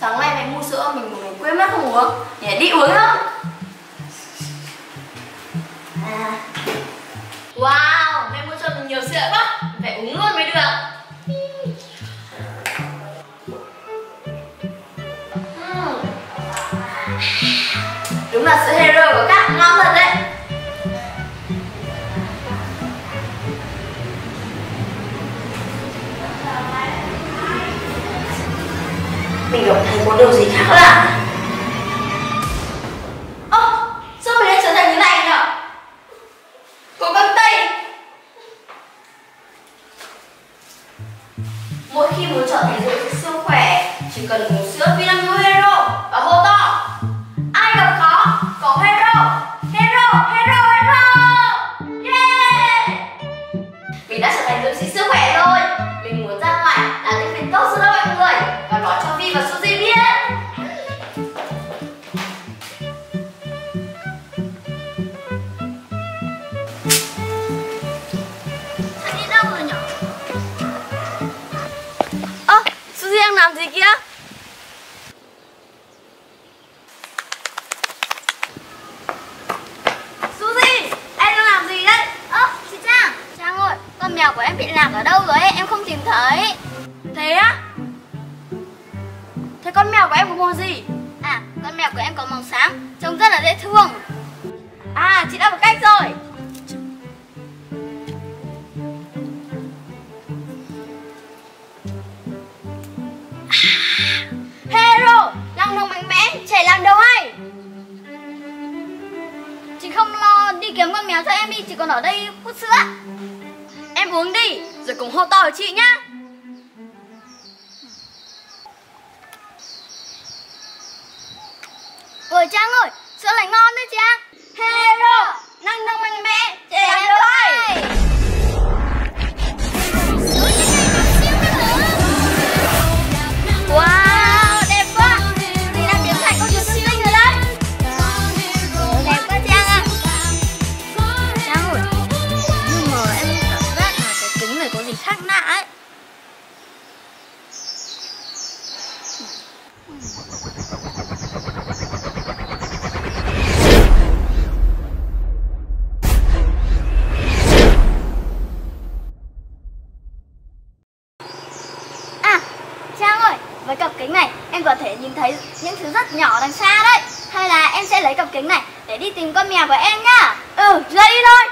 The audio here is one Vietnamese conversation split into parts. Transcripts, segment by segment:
Sáng nay mày mua sữa mình quên mất không uống. Để đi uống không? À. Wow, mày mua cho mình nhiều sữa quá. Mình phải uống luôn mới được. Đúng là sữa hero của các ngon thật đấy. Mình cảm thấy có điều gì khác lạ. Ơ, sao mình lại trở thành như này nhở? Có găng tay. Mỗi khi muốn chọn thể dục siêu khỏe, chỉ cần uống sữa Vitamin Hero và hô to: ai gặp khó có hero, hero, hero, hero. Yeah! Mình đã trở thành dũng sĩ siêu khỏe rồi. Mình muốn ra ngoài là những việc tốt cho mọi người và nói cho Vi và Suzy biết. Sao đi đâu rồi nhỉ? Ơ, Suzy đang làm gì kia? Suzy, em đang làm gì đấy? Ơ, chị Trang. Trang ơi, con mèo của em bị lạc ở đâu rồi? Em không tìm thấy. Thế á? Thế con mèo của em có màu gì? À, con mèo của em có màu xám, trông rất là dễ thương. À, chị đã có cách rồi. Hero, năng lượng mạnh mẽ, trẻ làm đầu hay. Chị không lo đi kiếm con mèo cho em đi, chị còn ở đây hút sữa. Em uống đi, rồi cùng hô to với chị nhá. Ôi Trang ơi, sữa này ngon đấy Trang. Hero, năng lượng mạnh mẽ, trẻ đôi. Wow, đẹp quá. Mình đang biến thành con chú Sinh rồi đấy. Đẹp quá Trang ạ. Trang ơi, nhưng mà em cảm giác là cái kính này có gì khác lạ ấy. Với cặp kính này em có thể nhìn thấy những thứ rất nhỏ đằng xa đấy. Hay là em sẽ lấy cặp kính này để đi tìm con mèo của em nhá. Ừ, ra đi thôi.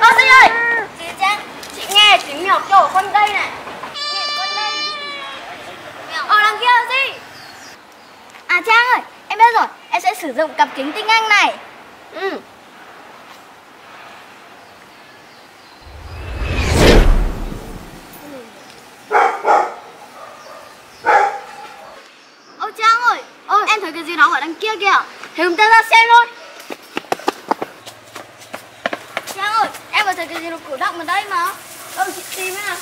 Ơ Suzy ơi. Chị Trang, chị nghe tiếng mèo kêu con đây này. Ở đằng kia là gì? À Trang ơi, em biết rồi. Em sẽ sử dụng cặp kính tinh anh này. Ừ. Kìa. Thì chúng ta ra xem luôn. Trang ơi, em vừa thấy cái gì nó cử động ở đây mà. Ừ, chị tìm ấy nào.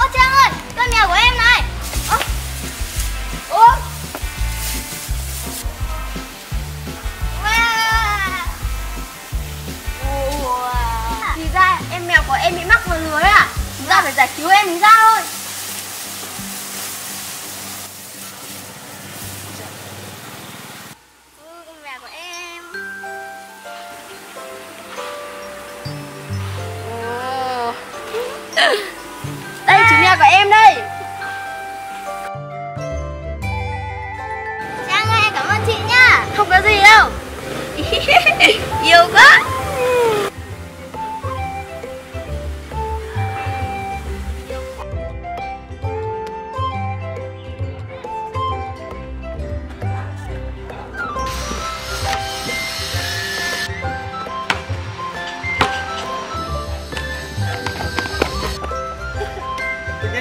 Ô Trang ơi, con mèo của em này. Ô. Wow. Wow. Thì ra em mèo của em bị mắc vào lưới à? Chúng ta phải giải cứu em ra thôi. Đây chú mèo của em đây. Trang ơi, cảm ơn chị nhá. Không có gì đâu. Yêu quá.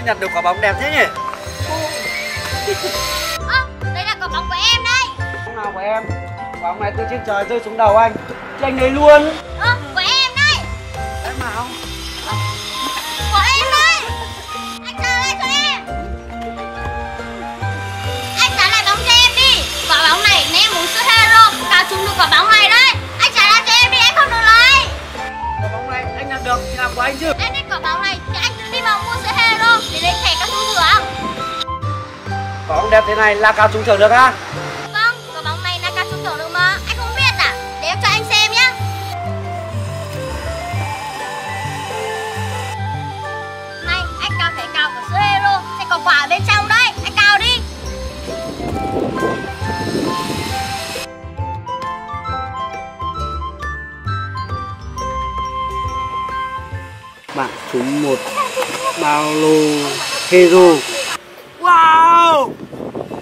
Nhặt được quả bóng đẹp thế nhỉ? Ơ, đây là quả bóng của em đây. Bóng nào của em? Quả bóng này từ trên trời rơi xuống đầu anh. Chứ anh đấy luôn. Ơ, của em đây. Em nào? Của em đây. Anh trả lại cho em. Anh trả lại bóng cho em đi. Quả bóng này ném muốn xuất ra. Có bóng đẹp thế này la cao trúng thưởng được á? Vâng, có bóng này la cao trúng thưởng được mà. Anh không biết à? Để em cho anh xem nhá. Này, anh cao thẻ cào của siêu hero sẽ có quả ở bên trong đấy. Anh cào đi. Bạn trúng một bao lô hero. Wow!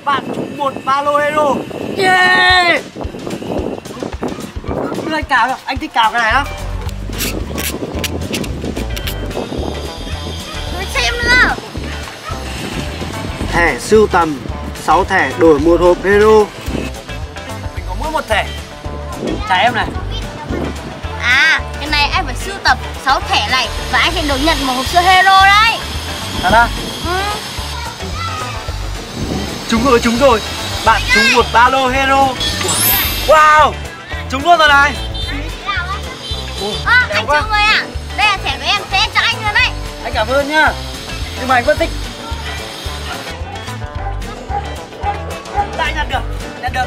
Bạn trúng một ba lô hero. Yeah! Đưa anh cào, anh thích cào cái này lắm. Tôi xem nữa. Thẻ sưu tầm 6 thẻ đổi một hộp hero. Mình có mỗi một thẻ. Trả em này. À, cái này anh phải sưu tập 6 thẻ này và anh sẽ được nhận một hộp sữa hero đấy. Thật à? Ừ. Trúng rồi. Bạn trúng một ba lô hero. Wow, trúng luôn rồi này. Anh trúng rồi ạ. Đây là thẻ của em, sẽ cho anh luôn đấy. Anh cảm ơn nhá. Nhưng mà anh vẫn thích. Lại nhận được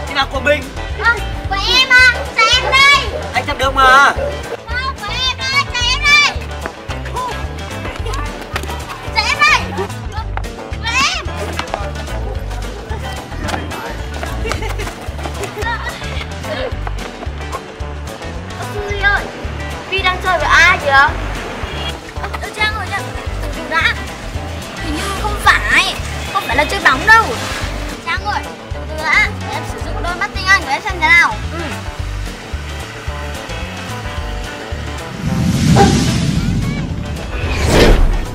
thì là của mình. Của em à, cho em đây. Anh nhận được mà. Của em ơi, cho em đây. Cho em đây. Suzy ơi, Vi đang chơi với ai kìa? Tôi Trang rồi nhá, đừng đã. Hình như không phải là chơi bóng đâu. Trang rồi, từ đã, để em sử dụng đôi mắt tinh anh của em xem thế nào.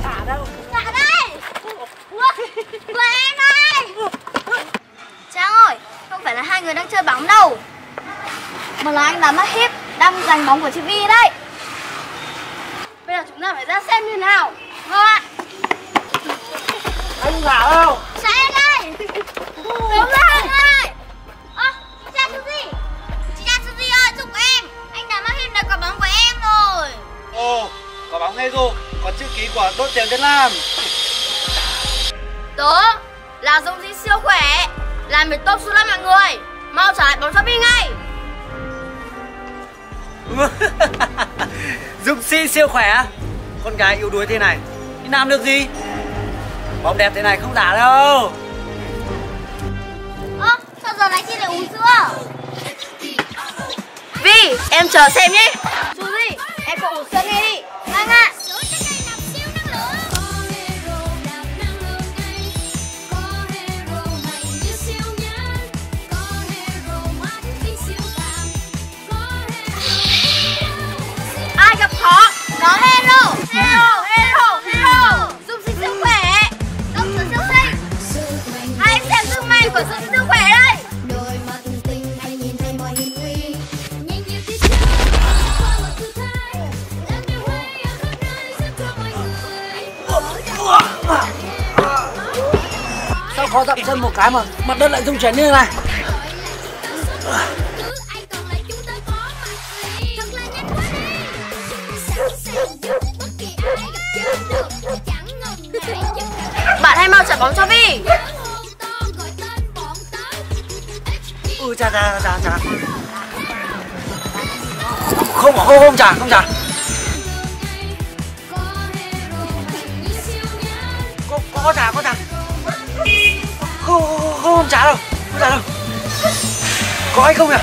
Thả đâu? Thả đây. Của em ơi. Trang ơi, không phải là hai người đang chơi bóng đâu, mà là anh đã mất hiếp đang giành bóng của chị Vi đấy. Bây giờ chúng ta phải ra xem như nào. Vâng ạ. Anh giả đâu? Sẽ đây. Đúng rồi. Chị Trang Suzy. Chị Trang Suzy ơi, giúp em. Anh đã mất hiếp được quả bóng của em rồi. Ồ, quả bóng hay rồi. Có chữ ký của Đỗ Tiến Việt Nam. Tớ là Dung Di siêu khỏe, làm việc tốt suốt lắm mọi người. Mau trả lại bóng cho Vi ngay. Dung Si siêu khỏe. Con gái yếu đuối thế này thì làm được gì? Bóng đẹp thế này không giả đâu. Sao giờ này chị lại uống sữa? Vi, em chờ xem nhé. Suzy, em cũng uống sữa nghe đi. Vâng ạ. Có hero, hero. Dung Sinh siêu khỏe, đốc sứ siêu sinh. Hãy xem sức mạnh của Dung Sinh siêu khỏe đây. Sao khó dặm chân một cái mà mặt đất lại rung chuyển như thế này? Bạn hãy mau trả bóng cho Vi. Trả. Không trả. Có trả. Không trả đâu. Có hay không nhỉ?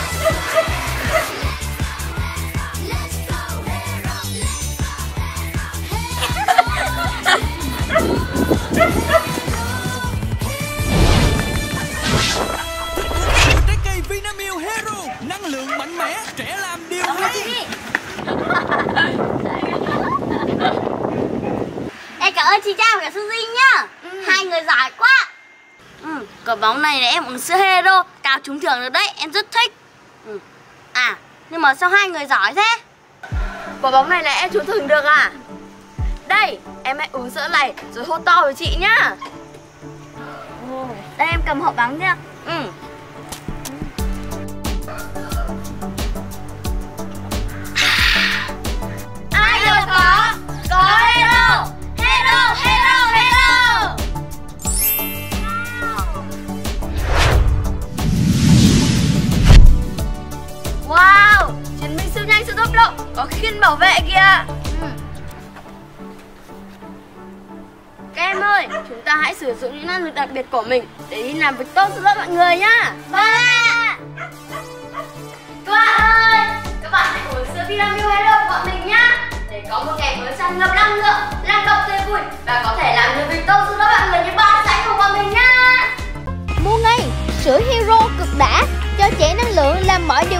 Em cảm ơn chị Trang và Suzy nhá. Hai người giỏi quá. Quả bóng này là em uống sữa hero cào trúng thưởng được đấy, em rất thích. À, nhưng mà sao hai người giỏi thế? Quả bóng này là em trúng thưởng được à? Đây, em hãy uống sữa này rồi hô to với chị nhá. Đây em cầm hộp bóng nhá. Ai rồi có hero. đâu, có Khiên bảo vệ kìa. Các em ơi, chúng ta hãy sử dụng những năng lực đặc biệt của mình để đi làm việc tốt cho lớp mọi người nhá. Các bạn ơi, các bạn hãy uống sữa vitamin hay đâu bọn mình nhá, để có một ngày mới tràn ngập năng lượng, năng động tươi vui và có thể làm được việc tốt cho các bạn người như ba sáng của bọn mình nhá. Mua ngay sữa Hero cực đã cho trẻ năng lượng làm mọi điều